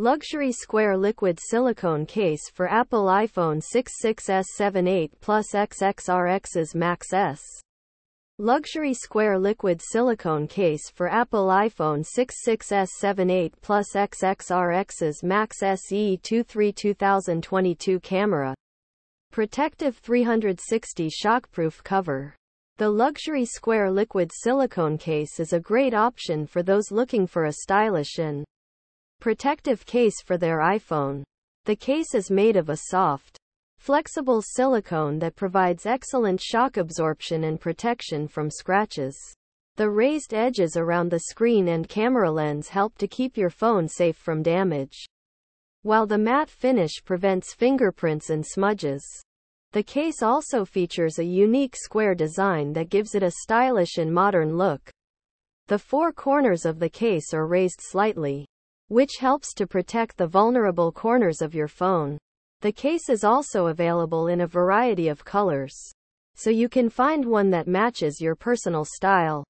Luxury square liquid silicone case for Apple iPhone 6, 6s, 7, 8 Plus XXRXs Max S. Luxury square liquid silicone case for Apple iPhone 6, 6s, 7, 8 Plus XXRXs Max SE23-2022 camera. Protective 360 shockproof cover. The luxury square liquid silicone case is a great option for those looking for a stylish and protective case for their iPhone. The case is made of a soft, flexible silicone that provides excellent shock absorption and protection from scratches. The raised edges around the screen and camera lens help to keep your phone safe from damage, while the matte finish prevents fingerprints and smudges. The case also features a unique square design that gives it a stylish and modern look. The four corners of the case are raised slightly, which helps to protect the vulnerable corners of your phone. The case is also available in a variety of colors, so you can find one that matches your personal style.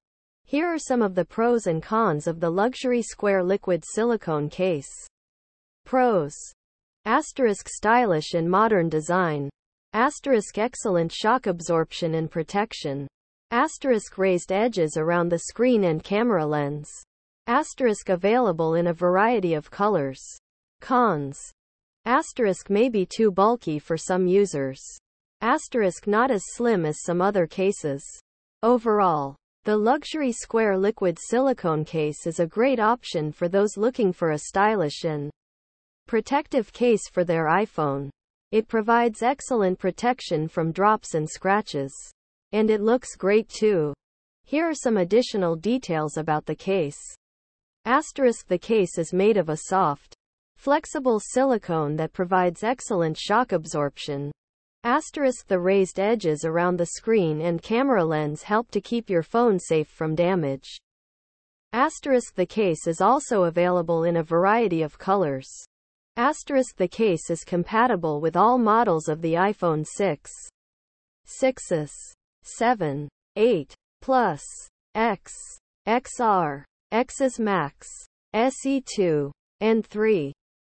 Here are some of the pros and cons of the luxury square liquid silicone case. Pros: *Stylish and modern design. *Excellent shock absorption and protection. *Raised edges around the screen and camera lens. * Available in a variety of colors. Cons: * may be too bulky for some users. * not as slim as some other cases. Overall, the luxury square liquid silicone case is a great option for those looking for a stylish and protective case for their iPhone. It provides excellent protection from drops and scratches, and it looks great too. Here are some additional details about the case. The case is made of a soft, flexible silicone that provides excellent shock absorption. The raised edges around the screen and camera lens help to keep your phone safe from damage. The case is also available in a variety of colors. The case is compatible with all models of the iPhone 6, 6s, 7, 8 Plus, X, XR, XS Max, SE2, and 3.